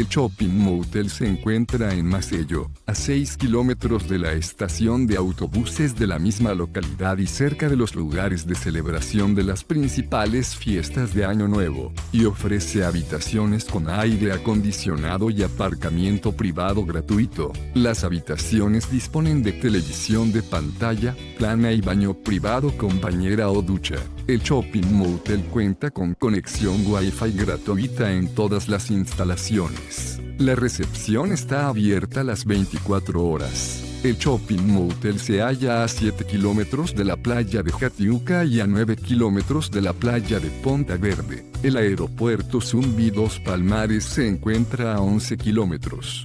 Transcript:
El Shopping Motel se encuentra en Maceió, a 6 kilómetros de la estación de autobuses de la misma localidad y cerca de los lugares de celebración de las principales fiestas de Año Nuevo, y ofrece habitaciones con aire acondicionado y aparcamiento privado gratuito. Las habitaciones disponen de televisión de pantalla plana y baño privado con bañera o ducha. El Shopping Motel cuenta con conexión Wi-Fi gratuita en todas las instalaciones. La recepción está abierta las 24 horas. El Shopping Motel se halla a 7 kilómetros de la playa de Jatiuca y a 9 kilómetros de la playa de Ponta Verde. El aeropuerto Zumbi dos Palmares se encuentra a 11 kilómetros.